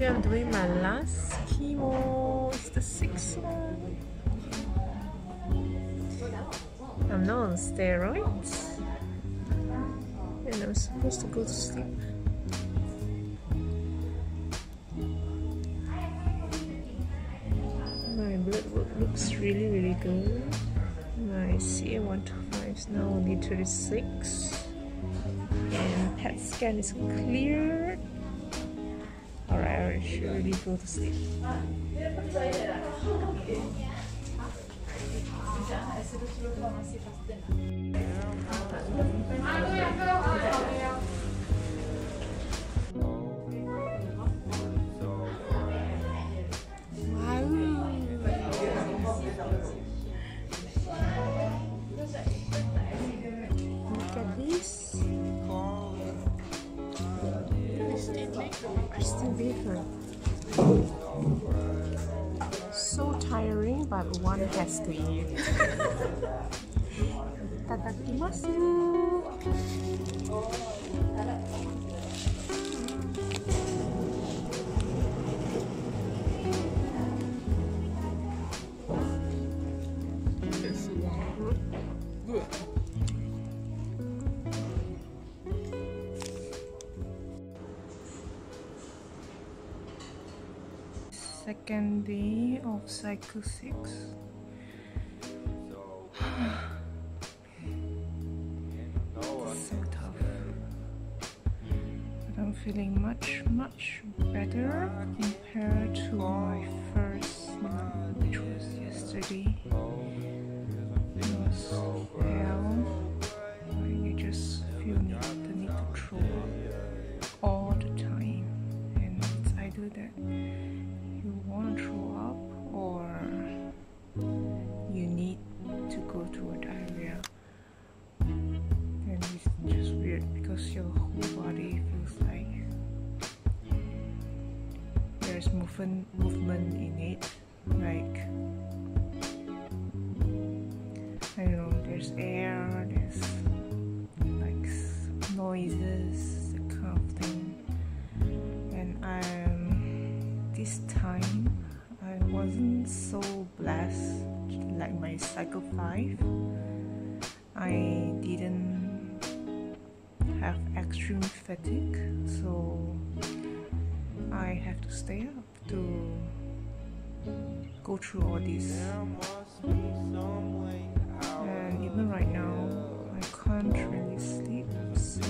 today I'm doing my last chemo. It's the 6th one. I'm not on steroids and I'm supposed to go to sleep. My blood work looks really good. My CA125 is now only 36 and PET scan is cleared. Alright, I should really go to sleep. So tiring, but one has to eat. Itadakimasu. Good. Second day of cycle 6. So tough. But I'm feeling much better compared to my first month, which was yesterday. It was hell. And you just feel the need to throw up all the time. And it's either that you want to throw up or you need to go to a diarrhea, and it's just weird because your whole body feels like there's movement in it, like I don't know, there's air, there's like noises, that kind of thing. And this time I wasn't so blessed like my cycle 5. I didn't have extreme fatigue, so I have to stay up to go through all this. And even right now I can't really sleep, so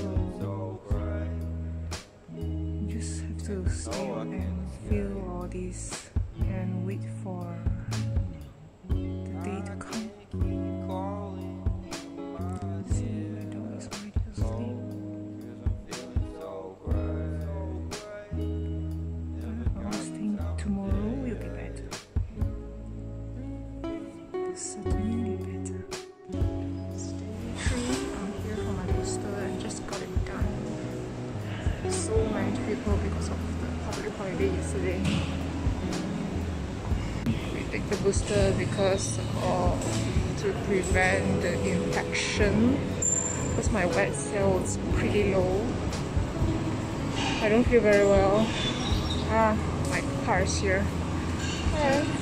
you just have to stay up and feel all this and wait for the day to come. So I don't expect to sleep. I was thinking tomorrow will be better. Certainly better. So I'm here for my booster and just got it done. So many people because of holiday yesterday. We take the booster because to prevent the infection, because my white cell is pretty low. I don't feel very well. My car is here.